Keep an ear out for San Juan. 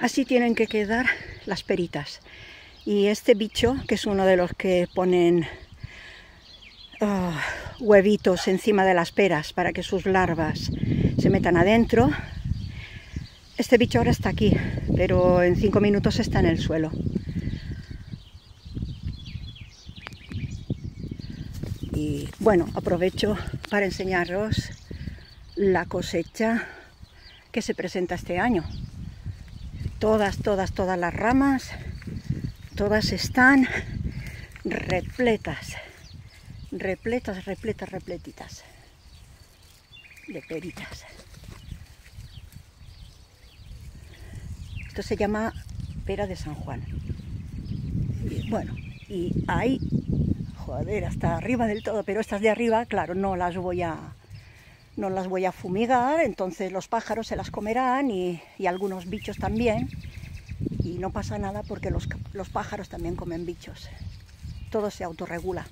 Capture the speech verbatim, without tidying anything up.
Así tienen que quedar las peritas. Y este bicho, que es uno de los que ponen oh, huevitos encima de las peras para que sus larvas se metan adentro, este bicho ahora está aquí, pero en cinco minutos está en el suelo. Y bueno, aprovecho para enseñaros la cosecha que se presenta este año. Todas, todas, todas las ramas, todas están repletas, repletas, repletas, repletitas de peritas. Esto se llama pera de San Juan. Y bueno, y hay, joder, hasta arriba del todo, pero estas de arriba, claro, no las voy a... no las voy a fumigar, entonces los pájaros se las comerán y, y algunos bichos también, y no pasa nada porque los, los pájaros también comen bichos, todo se autorregula.